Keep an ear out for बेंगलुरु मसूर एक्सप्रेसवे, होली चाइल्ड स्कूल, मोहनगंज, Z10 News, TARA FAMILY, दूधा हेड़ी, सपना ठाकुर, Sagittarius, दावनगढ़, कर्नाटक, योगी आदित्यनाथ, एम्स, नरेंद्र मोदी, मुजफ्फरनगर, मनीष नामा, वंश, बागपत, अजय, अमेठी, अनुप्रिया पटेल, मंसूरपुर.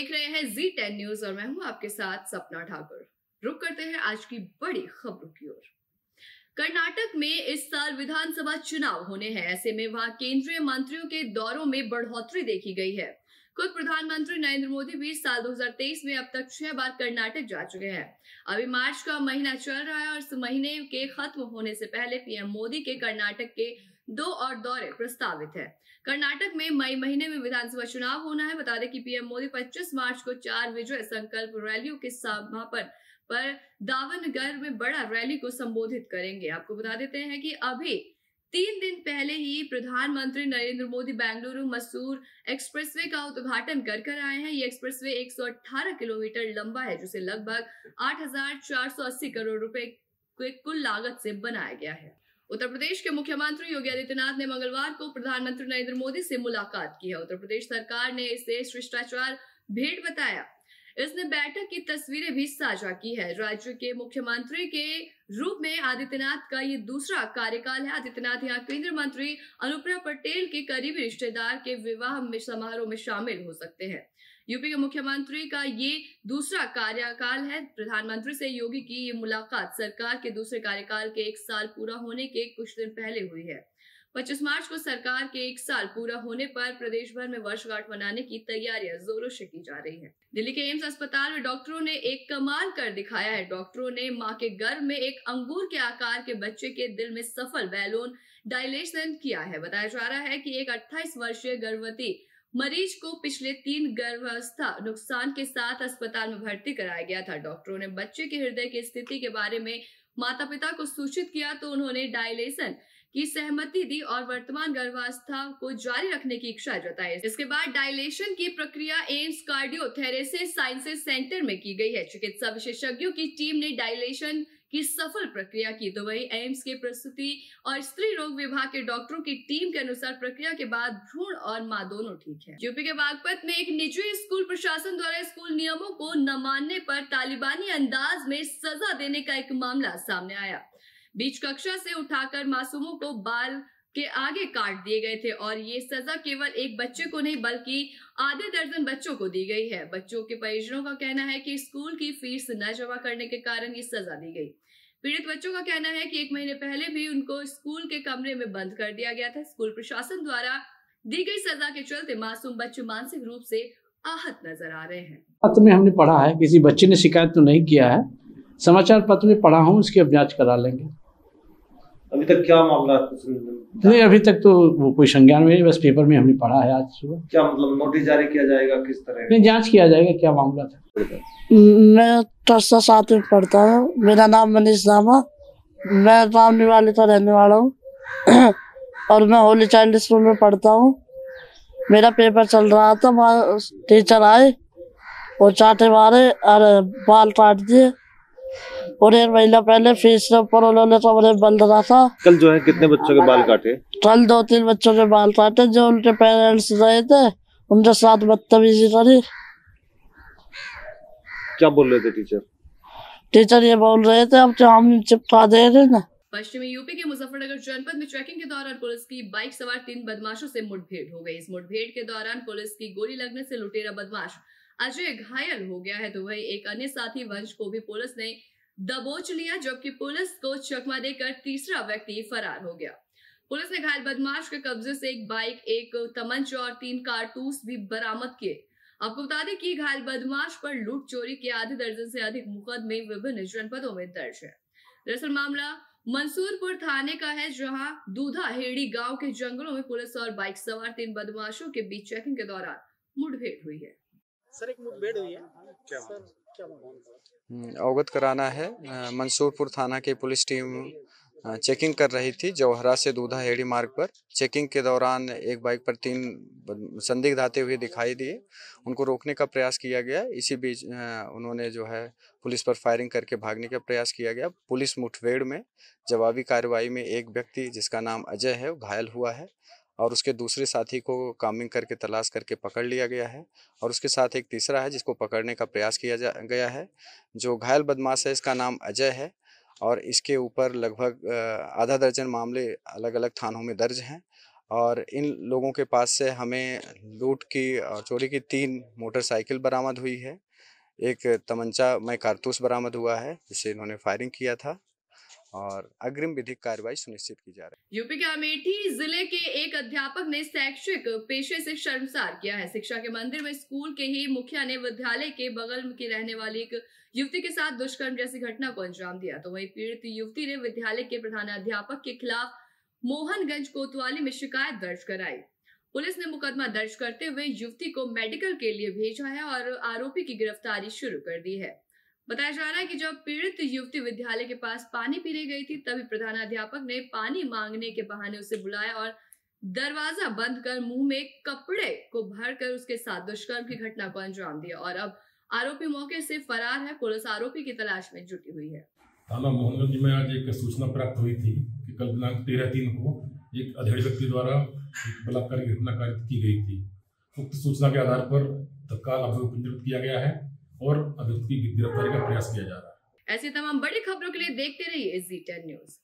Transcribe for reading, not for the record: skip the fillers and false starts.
देख रहे हैं Z10 न्यूज और मैं हूं आपके साथ सपना ठाकुर। रुक करते हैं आज की बड़ी खबरों की ओर। कर्नाटक में इस साल विधानसभा चुनाव होने हैं, ऐसे में वहां केंद्रीय मंत्रियों के दौरों में बढ़ोतरी देखी गई है। खुद प्रधानमंत्री नरेंद्र मोदी भी साल 2023 में अब तक 6 बार कर्नाटक जा चुके हैं। अभी मार्च का महीना चल रहा है और इस महीने के खत्म होने से पहले पीएम मोदी के कर्नाटक के 2 और दौरे प्रस्तावित है। कर्नाटक में मई महीने में विधानसभा चुनाव होना है। बता दें कि पीएम मोदी 25 मार्च को 4 विजय संकल्प रैलियों के समापन पर दावनगढ़ में बड़ा रैली को संबोधित करेंगे। आपको बता देते हैं कि अभी 3 दिन पहले ही प्रधानमंत्री नरेंद्र मोदी बेंगलुरु मसूर एक्सप्रेसवे का उद्घाटन कर आए हैं। ये एक्सप्रेसवे 118 किलोमीटर लंबा है, जिसे लगभग 8,480 करोड़ रुपए के कुल लागत से बनाया गया है। उत्तर प्रदेश के मुख्यमंत्री योगी आदित्यनाथ ने मंगलवार को प्रधानमंत्री नरेंद्र मोदी से मुलाकात की है। उत्तर प्रदेश सरकार ने इसे शिष्टाचार भेंट बताया। इसने बैठक की तस्वीरें भी साझा की है। राज्य के मुख्यमंत्री के रूप में आदित्यनाथ का ये दूसरा कार्यकाल है। आदित्यनाथ यहाँ केंद्रीय मंत्री अनुप्रिया पटेल के करीबी रिश्तेदार के विवाह में समारोह में शामिल हो सकते हैं। यूपी के मुख्यमंत्री का ये दूसरा कार्यकाल है। प्रधानमंत्री से योगी की ये मुलाकात सरकार के दूसरे कार्यकाल के 1 साल पूरा होने के कुछ दिन पहले हुई है। 25 मार्च को सरकार के 1 साल पूरा होने पर प्रदेश भर में वर्षगांठ मनाने की तैयारियां जोरों से की जा रही हैं। दिल्ली के एम्स अस्पताल में डॉक्टरों ने एक कमाल कर दिखाया है। डॉक्टरों ने मां के गर्भ में एक अंगूर के आकार के बच्चे के दिल में सफल बैलून डायलेशन किया है। बताया जा रहा है कि एक 28 वर्षीय गर्भवती मरीज को पिछले 3 गर्भावस्था नुकसान के साथ अस्पताल में भर्ती कराया गया था। डॉक्टरों ने बच्चे के हृदय की स्थिति के बारे में माता पिता को सूचित किया तो उन्होंने डायलेशन की सहमति दी और वर्तमान गर्भावस्था को जारी रखने की इच्छा जताई। इसके बाद डायलेशन की प्रक्रिया एम्स कार्डियोथेरेसिस साइंसेस सेंटर में की गई है। चिकित्सा विशेषज्ञों की टीम ने डायलेशन की सफल प्रक्रिया की, तो वही एम्स के प्रसूति और स्त्री रोग विभाग के डॉक्टरों की टीम के अनुसार प्रक्रिया के बाद भ्रूण और मां दोनों ठीक है। यूपी के बागपत में एक निजी स्कूल प्रशासन द्वारा स्कूल नियमों को न मानने पर तालिबानी अंदाज में सजा देने का एक मामला सामने आया। बीच कक्षा से उठाकर मासूमों को बाल के आगे काट दिए गए थे और ये सजा केवल एक बच्चे को नहीं बल्कि आधे दर्जन बच्चों को दी गई है। बच्चों के परिजनों का कहना है कि स्कूल की फीस न जमा करने के कारण ये सजा दी गई। पीड़ित बच्चों का कहना है कि 1 महीने पहले भी उनको स्कूल के कमरे में बंद कर दिया गया था। स्कूल प्रशासन द्वारा दी गई सजा के चलते मासूम बच्चे मानसिक रूप से आहत नजर आ रहे हैं। पत्र में हमने पढ़ा है, किसी बच्चे ने शिकायत तो नहीं किया है, समाचार पत्र में पढ़ा हूँ, उसकी अब जाँच करा लेंगे। अभी तक क्या मामला? नहीं, अभी तक तो वो कोई संज्ञान में नहीं, बस पेपर में हमने पढ़ा है आज सुबह। क्या मतलब नोटिस जारी किया जाएगा? किस तरह नहीं, जांच किया जाएगा क्या मामला था। मैं टर्सा 7 में पढ़ता हूँ। मेरा नाम मनीष नामा, मैं बामनी वाले का रहने वाला हूँ और मैं होली चाइल्ड स्कूल में पढ़ता हूँ। मेरा पेपर चल रहा था, वहाँ टीचर आए और चाटे मारे और बाल काट दिए और 1 महीना पहले फीस के ऊपर उन्होंने कमरे बंद रहा था। कल जो है कितने बच्चों के बाल काटे? कल 2-3 बच्चों के बाल काटे, जो उनके पेरेंट्स रहे थे उनके साथ बदतमीजी करी। क्या बोल रहे थे टीचर? टीचर ये बोल रहे थे अब तो हम चिपका दे रहे ना। पश्चिमी यूपी के मुजफ्फरनगर जनपद में चेकिंग के दौरान पुलिस की बाइक सवार 3 बदमाशों से मुठभेड़ हो गई। इस मुठभेड़ के दौरान पुलिस की गोली लगने से लुटेरा बदमाश अजय घायल हो गया है, तो वही एक अन्य साथी वंश को भी पुलिस ने दबोच लिया, जबकि पुलिस को चकमा देकर तीसरा व्यक्ति फरार हो गया। पुलिस ने घायल बदमाश के कब्जे से एक बाइक, एक तमंचा और 3 कारतूस भी बरामद किए। आपको बता दें कि घायल बदमाश पर लूट चोरी के आधे दर्जन से अधिक मुकदमे विभिन्न जनपदों में दर्ज है। दरअसल मामला मंसूरपुर थाने का है, जहां दूधा हेड़ी गाँव के जंगलों में पुलिस और बाइक सवार 3 बदमाशों के बीच चेकिंग के दौरान मुठभेड़ हुई है। सर, एक मुठभेड़ हुई है, क्या अवगत कराना है। मंसूरपुर थाना की पुलिस टीम चेकिंग कर रही थी। जौहरा से दूधा हेड़ी मार्ग पर चेकिंग के दौरान एक बाइक पर 3 संदिग्ध आते हुए दिखाई दिए। उनको रोकने का प्रयास किया गया, इसी बीच उन्होंने जो है पुलिस पर फायरिंग करके भागने का प्रयास किया गया। पुलिस मुठभेड़ में जवाबी कार्रवाई में एक व्यक्ति जिसका नाम अजय है घायल हुआ है और उसके दूसरे साथी को कामिंग करके तलाश करके पकड़ लिया गया है और उसके साथ एक तीसरा है जिसको पकड़ने का प्रयास किया गया है। जो घायल बदमाश है इसका नाम अजय है और इसके ऊपर लगभग आधा दर्जन मामले अलग अलग थानों में दर्ज हैं और इन लोगों के पास से हमें लूट की और चोरी की 3 मोटरसाइकिल बरामद हुई है, एक तमंचा में कारतूस बरामद हुआ है जिसे इन्होंने फायरिंग किया था और अग्रिम विधिक कार्रवाई सुनिश्चित की जा रही है। यूपी के अमेठी जिले के एक अध्यापक ने शैक्षिक पेशे से शर्मसार किया है। शिक्षा के मंदिर में स्कूल के ही मुखिया ने विद्यालय के बगल की रहने वाली एक युवती के साथ दुष्कर्म जैसी घटना को अंजाम दिया, तो वहीं पीड़ित युवती ने विद्यालय के प्रधानाध्यापक के खिलाफ मोहनगंज कोतवाली में शिकायत दर्ज कराई। पुलिस ने मुकदमा दर्ज करते हुए युवती को मेडिकल के लिए भेजा है और आरोपी की गिरफ्तारी शुरू कर दी है। बताया जा रहा है कि जब पीड़ित युवती विद्यालय के पास पानी पीने गई थी तभी प्रधानाध्यापक ने पानी मांगने के बहाने उसे बुलाया और दरवाजा बंद कर मुंह में कपड़े को भरकर उसके साथ दुष्कर्म की घटना को अंजाम दिया और अब आरोपी मौके से फरार है। पुलिस आरोपी की तलाश में जुटी हुई है। थाना मोहनगंज में आज एक सूचना प्राप्त हुई थी कि कल दिनांक 13/3 को एक अधेड़ व्यक्ति द्वारा बलात्कार की घटना कारित की गई थी। उक्त सूचना के आधार पर तत्काल अभियुक्त किया गया है और अभियुक्त की गिरफ्तारी का प्रयास किया जा रहा है। ऐसी तमाम बड़ी खबरों के लिए देखते रहिए Z10 News।